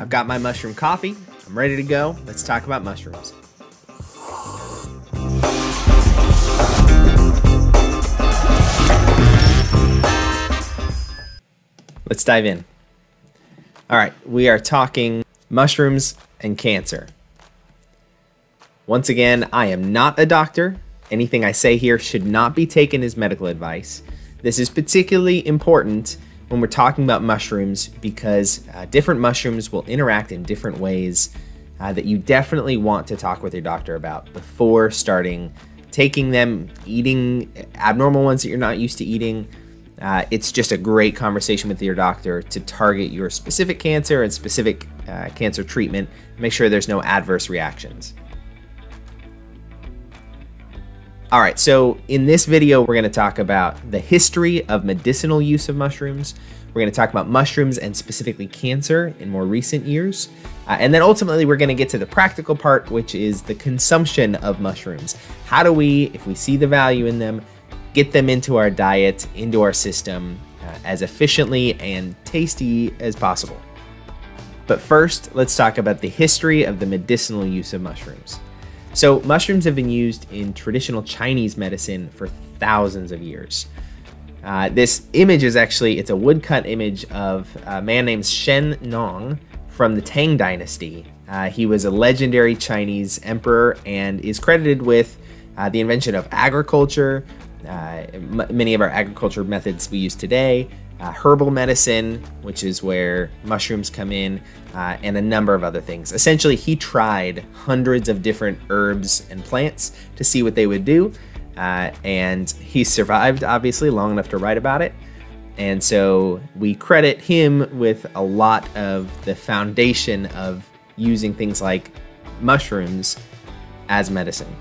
I've got my mushroom coffee. I'm ready to go. Let's talk about mushrooms. Let's dive in. All right, we are talking mushrooms and cancer. Once again, I am not a doctor. Anything I say here should not be taken as medical advice. This is particularly important when we're talking about mushrooms because different mushrooms will interact in different ways that you definitely want to talk with your doctor about before starting taking them, eating abnormal ones that you're not used to eating. It's just a great conversation with your doctor to target your specific cancer and specific cancer treatment. Make sure there's no adverse reactions. All right, so in this video, we're gonna talk about the history of medicinal use of mushrooms. We're gonna talk about mushrooms and specifically cancer in more recent years. And then ultimately, we're gonna get to the practical part, which is the consumption of mushrooms. How do we, if we see the value in them, get them into our diet, into our system, as efficiently and tasty as possible. But first, let's talk about the history of the medicinal use of mushrooms. So mushrooms have been used in traditional Chinese medicine for thousands of years. This image is actually, it's a woodcut image of a man named Shen Nong from the Tang Dynasty. He was a legendary Chinese emperor and is credited with the invention of agriculture, many of our agriculture methods we use today, herbal medicine, which is where mushrooms come in, and a number of other things. Essentially, he tried hundreds of different herbs and plants to see what they would do, and he survived, obviously, long enough to write about it. And so we credit him with a lot of the foundation of using things like mushrooms as medicine.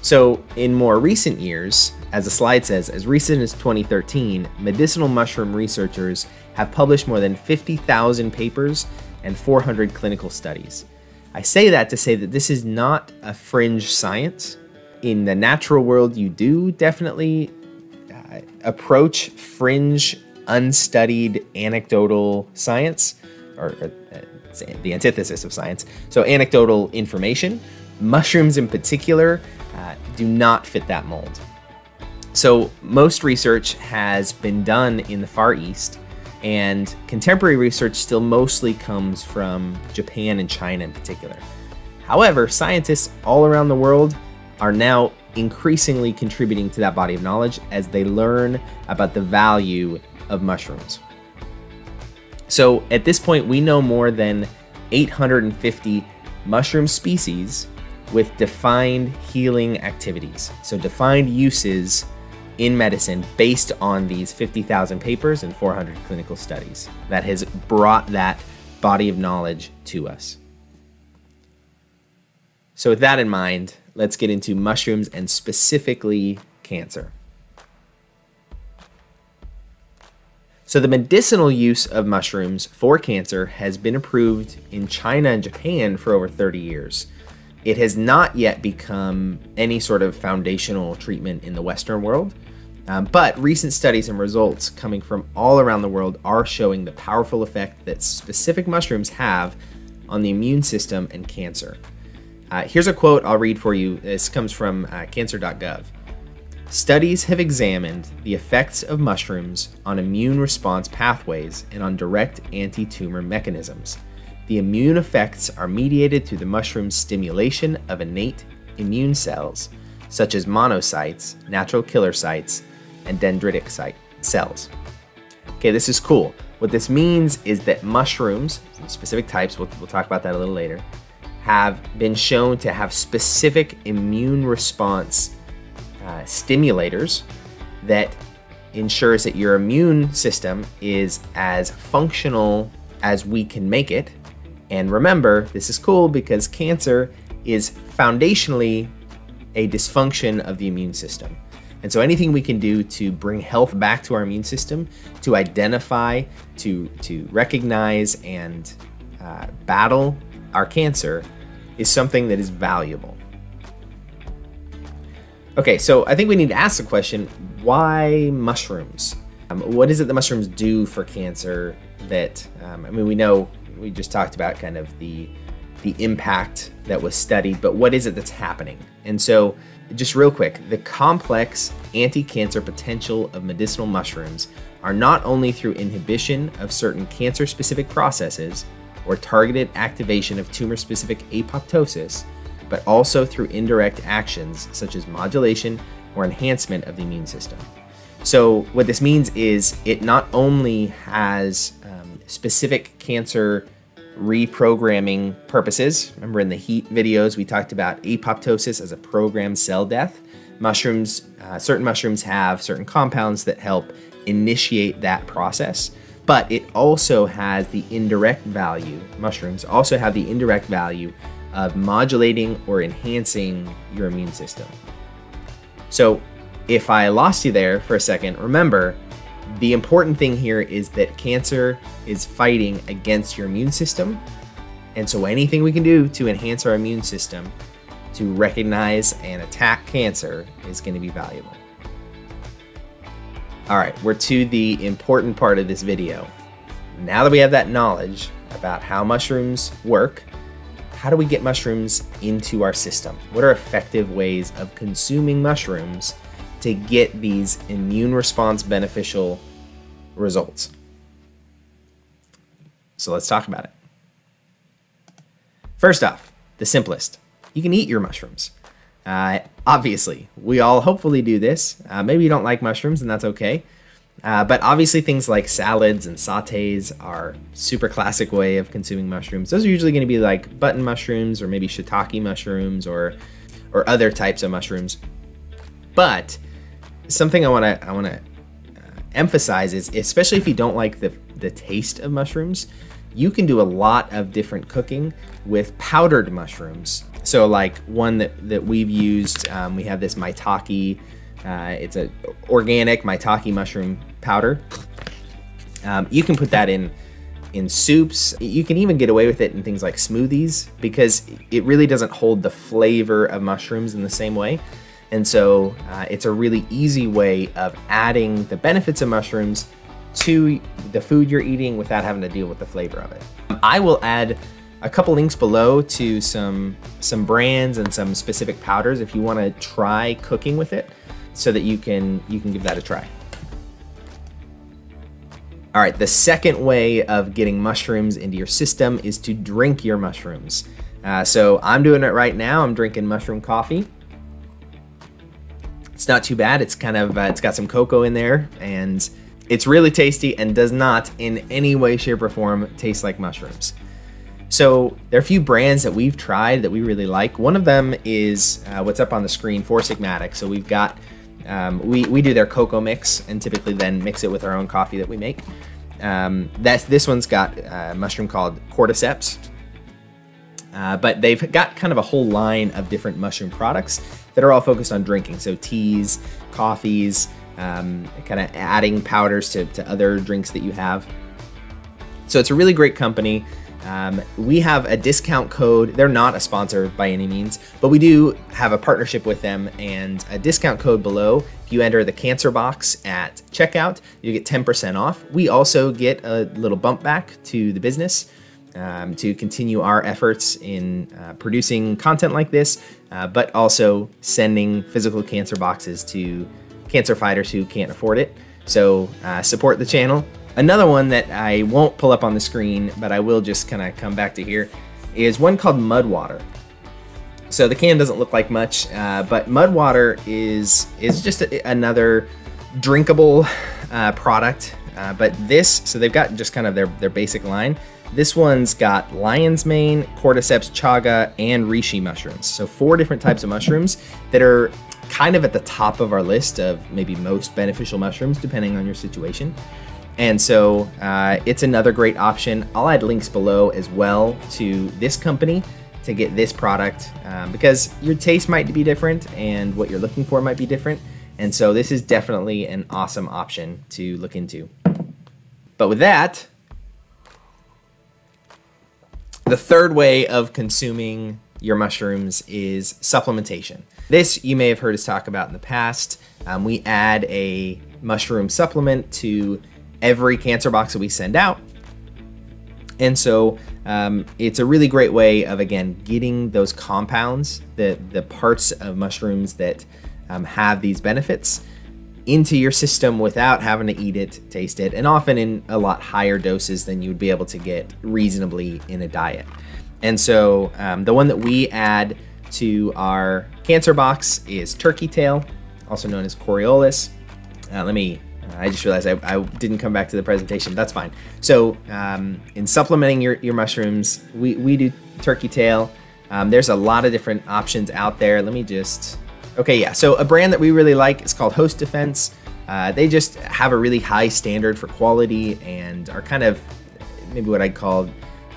So in more recent years, as the slide says, as recent as 2013, medicinal mushroom researchers have published more than 50,000 papers and 400 clinical studies. I say that to say that this is not a fringe science. In the natural world, you do definitely approach fringe, unstudied, anecdotal science, or the antithesis of science. So anecdotal information, mushrooms in particular, do not fit that mold. So most research has been done in the Far East, and contemporary research still mostly comes from Japan and China in particular. However, scientists all around the world are now increasingly contributing to that body of knowledge as they learn about the value of mushrooms. So at this point, we know more than 850 mushroom species with defined healing activities. So defined uses in medicine based on these 50,000 papers and 400 clinical studies that has brought that body of knowledge to us. So with that in mind, let's get into mushrooms and specifically cancer. So the medicinal use of mushrooms for cancer has been approved in China and Japan for over 30 years. It has not yet become any sort of foundational treatment in the Western world, but recent studies and results coming from all around the world are showing the powerful effect that specific mushrooms have on the immune system and cancer. Here's a quote I'll read for you. This comes from Cancer.gov. Studies have examined the effects of mushrooms on immune response pathways and on direct anti-tumor mechanisms. The immune effects are mediated through the mushroom's stimulation of innate immune cells, such as monocytes, natural killer cells, and dendritic cells. Okay, this is cool. What this means is that mushrooms, specific types, we'll talk about that a little later, have been shown to have specific immune response stimulators that ensures that your immune system is as functional as we can make it. And remember, this is cool because cancer is foundationally a dysfunction of the immune system. And so anything we can do to bring health back to our immune system, to identify, to recognize and battle our cancer is something that is valuable. Okay, so I think we need to ask the question, why mushrooms? What is it the mushrooms do for cancer that, I mean, we know we just talked about kind of the impact that was studied, but what is it that's happening? And so just real quick, the complex anti-cancer potential of medicinal mushrooms are not only through inhibition of certain cancer-specific processes or targeted activation of tumor-specific apoptosis, but also through indirect actions such as modulation or enhancement of the immune system. So what this means is it not only has specific cancer reprogramming purposes. Remember in the heat videos, we talked about apoptosis as a programmed cell death. Mushrooms, certain mushrooms have certain compounds that help initiate that process, but it also has the indirect value. Mushrooms also have the indirect value of modulating or enhancing your immune system. So if I lost you there for a second, remember, the important thing here is that cancer is fighting against your immune system. And so anything we can do to enhance our immune system to recognize and attack cancer is going to be valuable. All right, we're to the important part of this video. Now that we have that knowledge about how mushrooms work, how do we get mushrooms into our system? What are effective ways of consuming mushrooms to get these immune response beneficial results? So let's talk about it. First off, the simplest. You can eat your mushrooms. Obviously, we all hopefully do this. Maybe you don't like mushrooms and that's okay. But obviously things like salads and sautés are super classic way of consuming mushrooms. Those are usually gonna be like button mushrooms or maybe shiitake mushrooms or other types of mushrooms. But something I want to emphasize is, especially if you don't like the taste of mushrooms, you can do a lot of different cooking with powdered mushrooms. So like one that we've used, we have this maitake. It's an organic maitake mushroom powder. You can put that in soups. You can even get away with it in things like smoothies because it really doesn't hold the flavor of mushrooms in the same way. And so it's a really easy way of adding the benefits of mushrooms to the food you're eating without having to deal with the flavor of it. I will add a couple links below to some brands and some specific powders if you want to try cooking with it so that you can give that a try. All right, the second way of getting mushrooms into your system is to drink your mushrooms. So I'm doing it right now. I'm drinking mushroom coffee. It's not too bad. It's kind of, it's got some cocoa in there and it's really tasty and does not in any way, shape or form taste like mushrooms. So there are a few brands that we've tried that we really like. One of them is what's up on the screen, Four Sigmatic. So we've got, we do their cocoa mix and typically then mix it with our own coffee that we make. This one's got a mushroom called cordyceps. But they've got kind of a whole line of different mushroom products that are all focused on drinking. So teas, coffees, kind of adding powders to other drinks that you have. So it's a really great company. We have a discount code. They're not a sponsor by any means, but we do have a partnership with them and a discount code below. If you enter the Cancer Box at checkout, you get 10% off. We also get a little bump back to the business. To continue our efforts in producing content like this, but also sending physical cancer boxes to cancer fighters who can't afford it. So support the channel. Another one that I won't pull up on the screen, but I will just kind of come back to here, is one called Mud Water. So the can doesn't look like much, but Mud Water is just another drinkable product. But this, so they've got just kind of their basic line. This one's got lion's mane, cordyceps, chaga, and reishi mushrooms. So 4 different types of mushrooms that are kind of at the top of our list of maybe most beneficial mushrooms, depending on your situation. And so it's another great option. I'll add links below as well to this company to get this product because your taste might be different and what you're looking for might be different. And so this is definitely an awesome option to look into. But with that, the third way of consuming your mushrooms is supplementation. This you may have heard us talk about in the past. We add a mushroom supplement to every Cancer box that we send out. And so it's a really great way of, again, getting those compounds, the parts of mushrooms that have these benefits into your system without having to eat it, taste it, and often in a lot higher doses than you would be able to get reasonably in a diet. And so the one that we add to our Cancer box is Turkey Tail, also known as Coriolus. I just realized I didn't come back to the presentation, but that's fine. So in supplementing your mushrooms, we do Turkey Tail. There's a lot of different options out there. Okay, yeah, so a brand that we really like is called Host Defense. They just have a really high standard for quality and are kind of maybe what I'd call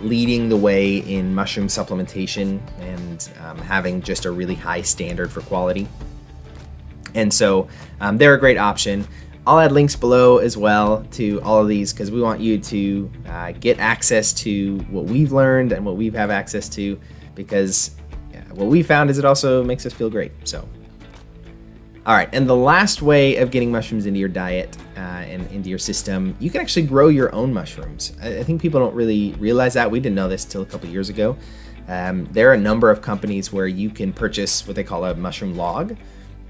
leading the way in mushroom supplementation and having just a really high standard for quality. And so they're a great option. I'll add links below as well to all of these because we want you to get access to what we've learned and what we have access to, because what we found is it also makes us feel great. So, all right, and the last way of getting mushrooms into your diet and into your system, you can actually grow your own mushrooms. I think people don't really realize that. We didn't know this till a couple years ago. There are a number of companies where you can purchase what they call a mushroom log,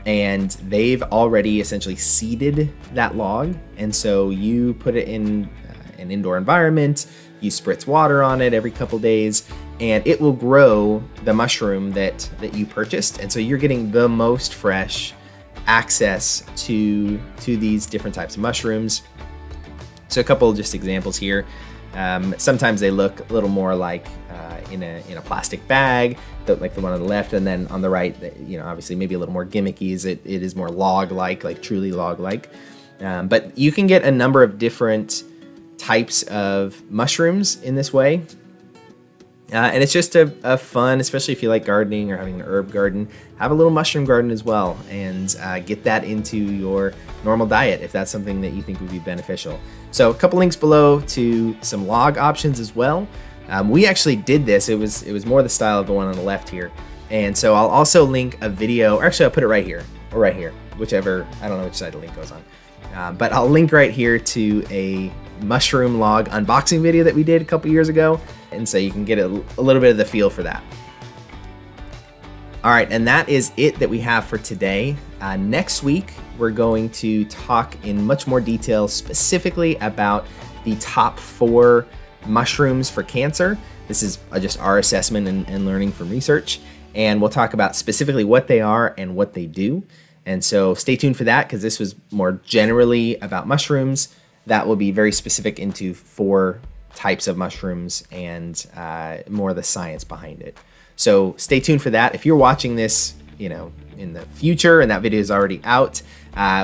and they've already essentially seeded that log. And so you put it in an indoor environment, you spritz water on it every couple days, and it will grow the mushroom that you purchased. And so you're getting the most fresh access to these different types of mushrooms. So a couple just examples here. Sometimes they look a little more like in a plastic bag, like the one on the left, and then on the right, you know, obviously maybe a little more gimmicky. It is more log-like, like truly log-like. But you can get a number of different types of mushrooms in this way. And it's just a fun, especially if you like gardening or having an herb garden, have a little mushroom garden as well, and get that into your normal diet if that's something that you think would be beneficial. So a couple links below to some log options as well. We actually did this. It was more the style of the one on the left here. And so I'll also link a video, or actually I'll put it right here or right here, whichever, I don't know which side the link goes on. But I'll link right here to a mushroom log unboxing video that we did a couple years ago. And so you can get a little bit of the feel for that. All right, and that is it that we have for today. Next week, we're going to talk in much more detail specifically about the top 4 mushrooms for cancer. This is just our assessment and learning from research. And we'll talk about specifically what they are and what they do. And so stay tuned for that, because this was more generally about mushrooms. That will be very specific into 4 types of mushrooms and more of the science behind it. So stay tuned for that. If you're watching this, you know, in the future and that video is already out,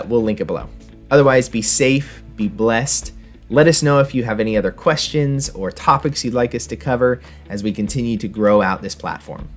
we'll link it below. Otherwise, be safe, be blessed. Let us know if you have any other questions or topics you'd like us to cover as we continue to grow out this platform.